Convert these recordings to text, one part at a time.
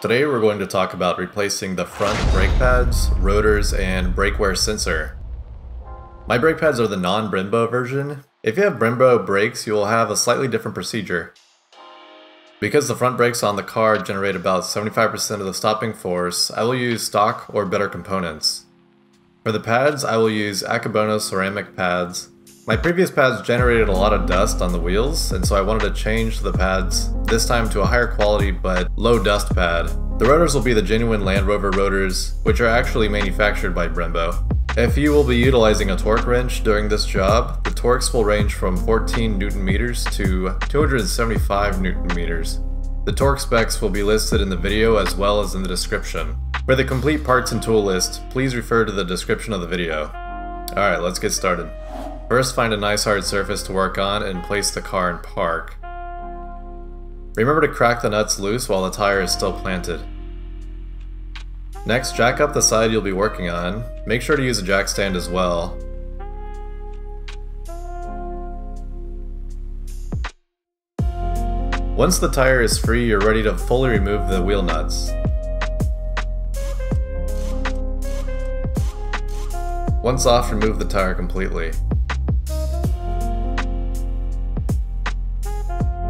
Today we're going to talk about replacing the front brake pads, rotors, and brake wear sensor. My brake pads are the non-Brembo version. If you have Brembo brakes, you will have a slightly different procedure. Because the front brakes on the car generate about 75% of the stopping force, I will use stock or better components. For the pads, I will use Akebono ceramic pads. My previous pads generated a lot of dust on the wheels, and so I wanted to change the pads, this time to a higher quality but low dust pad. The rotors will be the genuine Land Rover rotors, which are actually manufactured by Brembo. If you will be utilizing a torque wrench during this job, the Torx will range from 14 Newton meters to 275 Newton meters. The torque specs will be listed in the video as well as in the description. For the complete parts and tool list, please refer to the description of the video. Alright, let's get started. First, find a nice hard surface to work on and place the car in park. Remember to crack the nuts loose while the tire is still planted. Next, jack up the side you'll be working on. Make sure to use a jack stand as well. Once the tire is free, you're ready to fully remove the wheel nuts. Once off, remove the tire completely.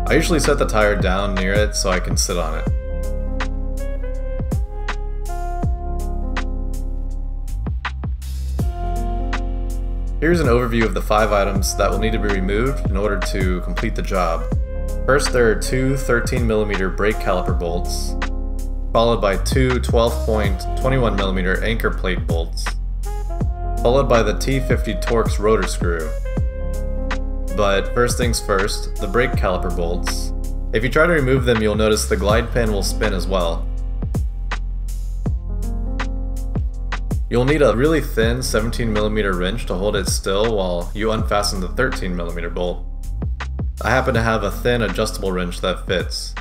I usually set the tire down near it so I can sit on it. Here's an overview of the 5 items that will need to be removed in order to complete the job. First, there are two 13mm brake caliper bolts, followed by two 12.21mm anchor plate bolts, followed by the T50 Torx rotor screw. But first things first, the brake caliper bolts. If you try to remove them, you'll notice the glide pin will spin as well. You'll need a really thin 17mm wrench to hold it still while you unfasten the 13mm bolt. I happen to have a thin adjustable wrench that fits.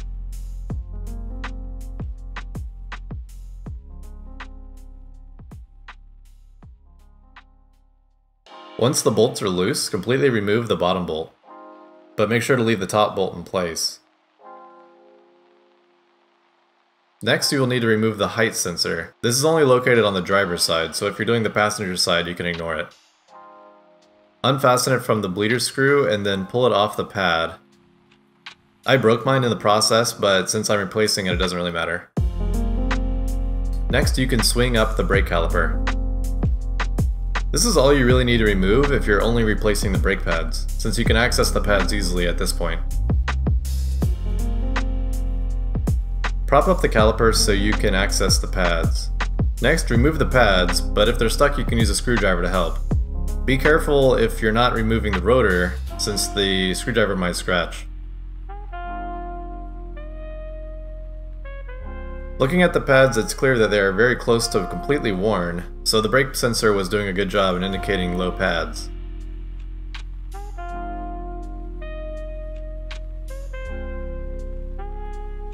Once the bolts are loose, completely remove the bottom bolt, but make sure to leave the top bolt in place. Next, you will need to remove the height sensor. This is only located on the driver's side, so if you're doing the passenger side, you can ignore it. Unfasten it from the bleeder screw and then pull it off the pad. I broke mine in the process, but since I'm replacing it, it doesn't really matter. Next, you can swing up the brake caliper. This is all you really need to remove if you're only replacing the brake pads, since you can access the pads easily at this point. Prop up the caliper so you can access the pads. Next, remove the pads, but if they're stuck you can use a screwdriver to help. Be careful if you're not removing the rotor, since the screwdriver might scratch. Looking at the pads, it's clear that they are very close to completely worn, so the brake sensor was doing a good job in indicating low pads.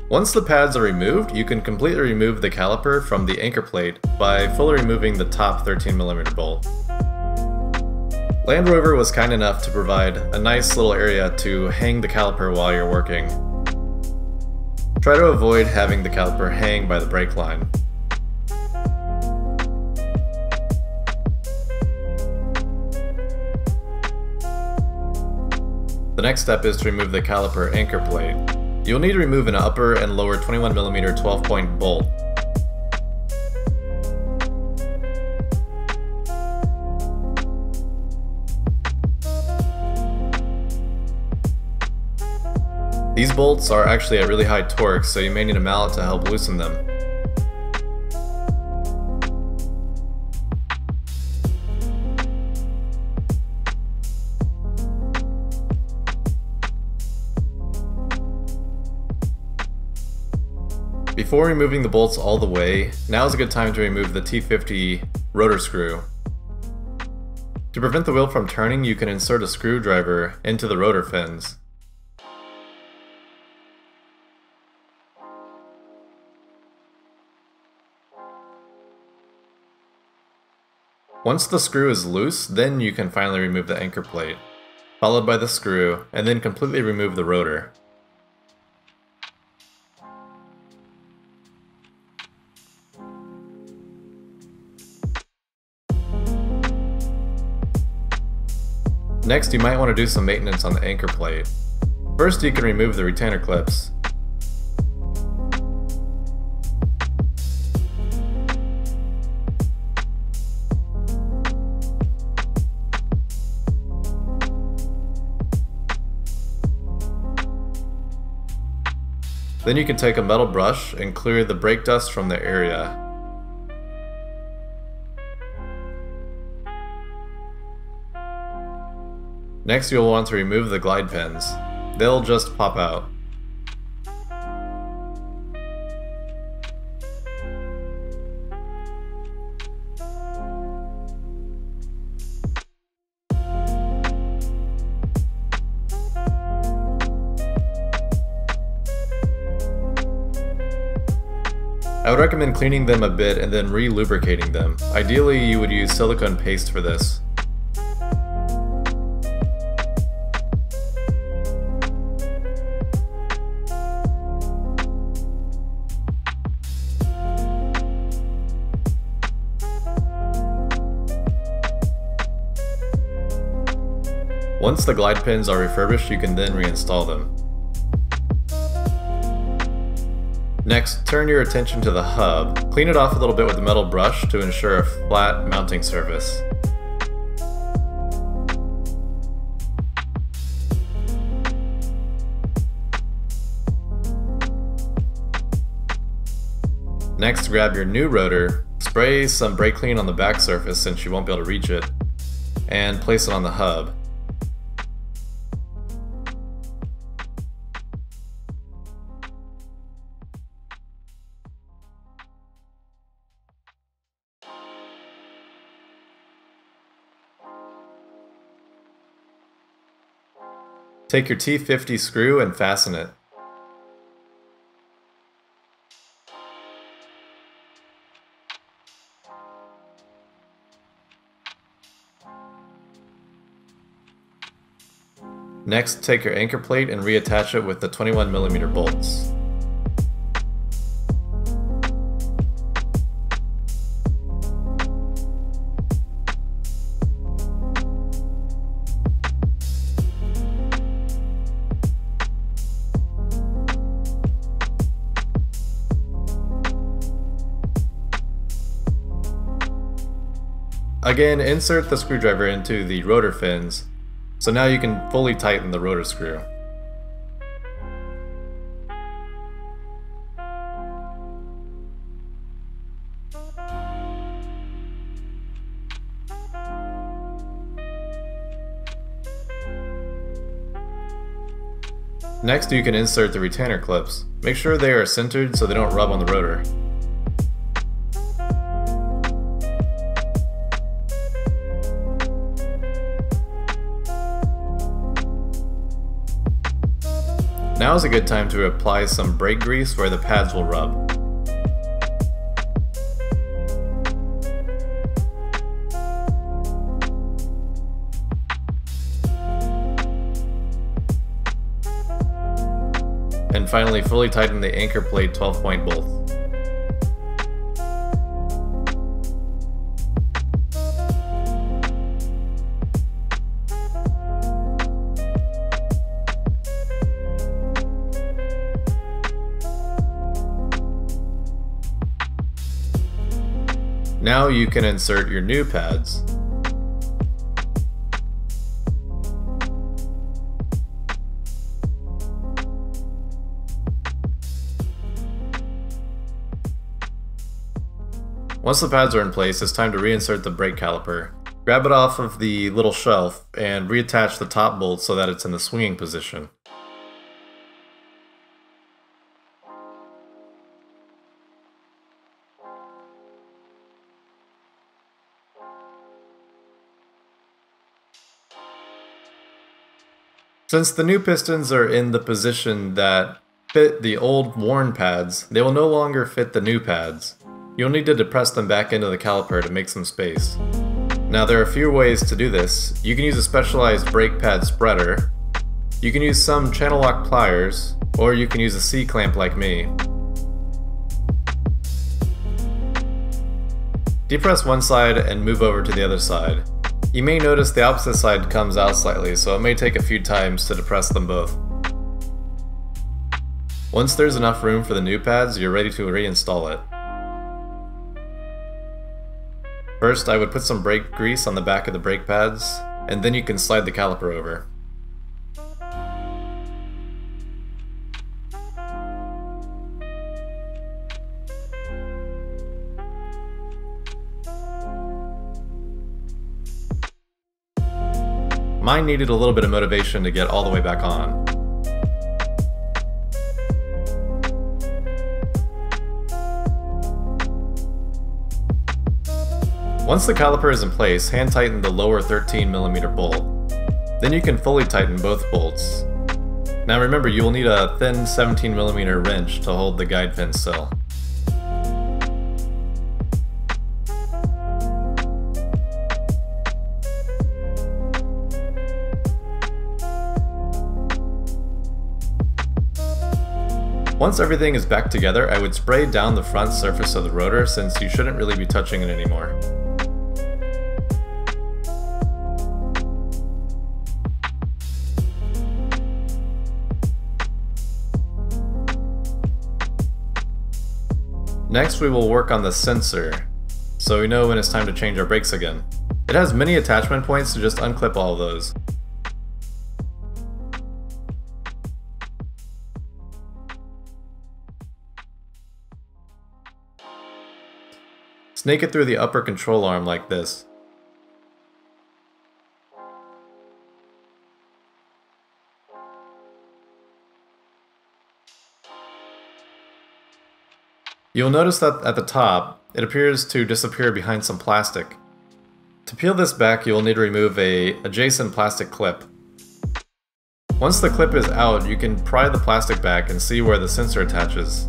Once the pads are removed, you can completely remove the caliper from the anchor plate by fully removing the top 13mm bolt. Land Rover was kind enough to provide a nice little area to hang the caliper while you're working. Try to avoid having the caliper hang by the brake line. The next step is to remove the caliper anchor plate. You'll need to remove an upper and lower 21mm 12-point bolt. These bolts are actually at really high torque, so you may need a mallet to help loosen them. Before removing the bolts all the way, now is a good time to remove the T50 rotor screw. To prevent the wheel from turning, you can insert a screwdriver into the rotor fins. Once the screw is loose, then you can finally remove the anchor plate, followed by the screw, and then completely remove the rotor. Next, you might want to do some maintenance on the anchor plate. First, you can remove the retainer clips. Then you can take a metal brush and clear the brake dust from the area. Next, you'll want to remove the glide pins. They'll just pop out. I would recommend cleaning them a bit and then re-lubricating them. Ideally, you would use silicone paste for this. Once the glide pins are refurbished, you can then reinstall them. Next, turn your attention to the hub. Clean it off a little bit with a metal brush to ensure a flat mounting surface. Next, grab your new rotor, spray some brake clean on the back surface since you won't be able to reach it, and place it on the hub. Take your T50 screw and fasten it. Next, take your anchor plate and reattach it with the 21mm bolts. Again, insert the screwdriver into the rotor fins, so now you can fully tighten the rotor screw. Next, you can insert the retainer clips. Make sure they are centered so they don't rub on the rotor. Now is a good time to apply some brake grease where the pads will rub. And finally, fully tighten the anchor plate 12-point bolt. Now you can insert your new pads. Once the pads are in place, it's time to reinsert the brake caliper. Grab it off of the little shelf and reattach the top bolt so that it's in the swinging position. Since the new pistons are in the position that fit the old worn pads, they will no longer fit the new pads. You'll need to depress them back into the caliper to make some space. Now there are a few ways to do this. You can use a specialized brake pad spreader, you can use some channel lock pliers, or you can use a C-clamp like me. Depress one side and move over to the other side. You may notice the opposite side comes out slightly, so it may take a few times to depress them both. Once there's enough room for the new pads, you're ready to reinstall it. First, I would put some brake grease on the back of the brake pads, and then you can slide the caliper over. Mine needed a little bit of motivation to get all the way back on. Once the caliper is in place, hand tighten the lower 13mm bolt. Then you can fully tighten both bolts. Now remember, you will need a thin 17mm wrench to hold the guide pin still. Once everything is back together, I would spray down the front surface of the rotor since you shouldn't really be touching it anymore. Next, we will work on the sensor, so we know when it's time to change our brakes again. It has many attachment points, so just unclip all of those. Snake it through the upper control arm like this. You'll notice that at the top, it appears to disappear behind some plastic. To peel this back, you'll need to remove an adjacent plastic clip. Once the clip is out, you can pry the plastic back and see where the sensor attaches.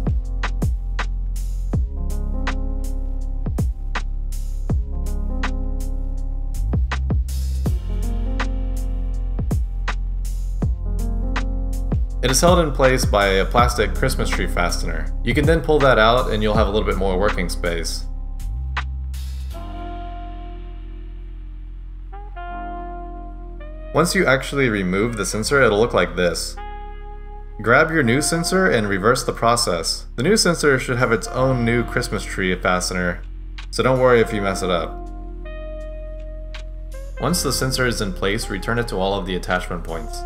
It is held in place by a plastic Christmas tree fastener. You can then pull that out and you'll have a little bit more working space. Once you actually remove the sensor, it'll look like this. Grab your new sensor and reverse the process. The new sensor should have its own new Christmas tree fastener, so don't worry if you mess it up. Once the sensor is in place, return it to all of the attachment points.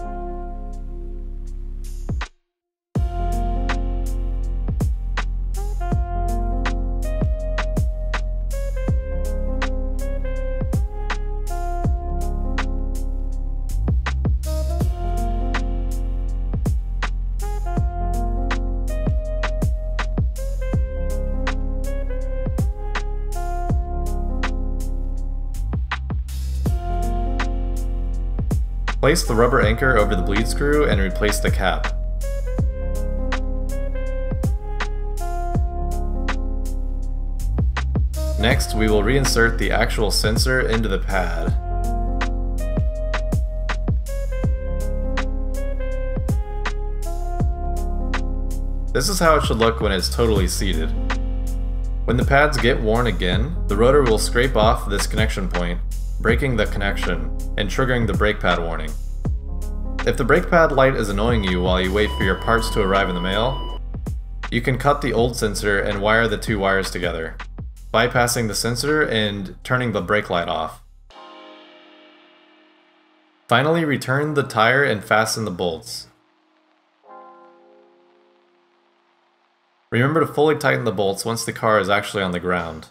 Place the rubber anchor over the bleed screw and replace the cap. Next, we will reinsert the actual sensor into the pad. This is how it should look when it's totally seated. When the pads get worn again, the rotor will scrape off this connection point, breaking the connection and triggering the brake pad warning. If the brake pad light is annoying you while you wait for your parts to arrive in the mail, you can cut the old sensor and wire the two wires together, bypassing the sensor and turning the brake light off. Finally, return the tire and fasten the bolts. Remember to fully tighten the bolts once the car is actually on the ground.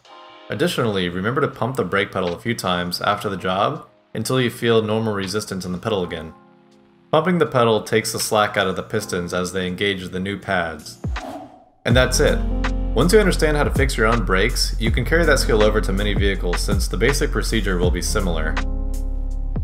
Additionally, remember to pump the brake pedal a few times after the job until you feel normal resistance in the pedal again. Pumping the pedal takes the slack out of the pistons as they engage the new pads. And that's it. Once you understand how to fix your own brakes, you can carry that skill over to many vehicles since the basic procedure will be similar.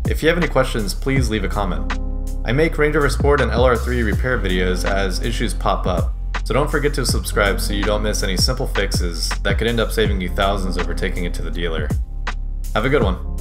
If you have any questions, please leave a comment. I make Range Rover Sport and LR3 repair videos as issues pop up. So don't forget to subscribe so you don't miss any simple fixes that could end up saving you thousands over taking it to the dealer. Have a good one.